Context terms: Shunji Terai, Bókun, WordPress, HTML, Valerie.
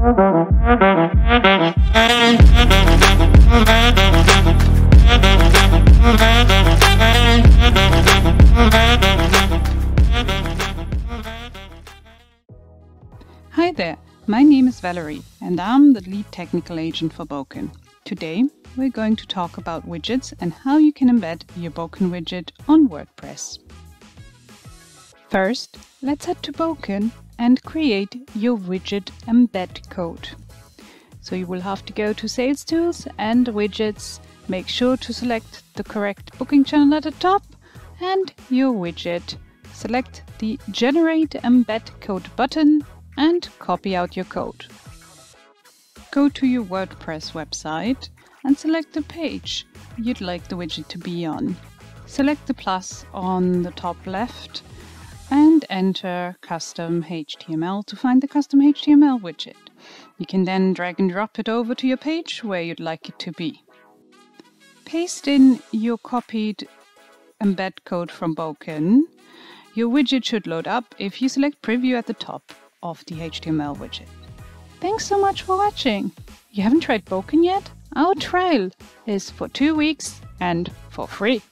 Hi there, my name is Valerie and I'm the lead technical agent for Bókun. Today we're going to talk about widgets and how you can embed your Bókun widget on WordPress. First, let's head to Bókun and create your widget embed code. So you will have to go to Sales Tools and Widgets, make sure to select the correct booking channel at the top and your widget. Select the Generate Embed Code button and copy out your code. Go to your WordPress website and select the page you'd like the widget to be on. Select the plus on the top left and enter custom HTML to find the custom HTML widget. You can then drag and drop it over to your page where you'd like it to be. Paste in your copied embed code from Bókun. Your widget should load up if you select preview at the top of the HTML widget. Thanks so much for watching. You haven't tried Bókun yet? Our trial is for 2 weeks and for free.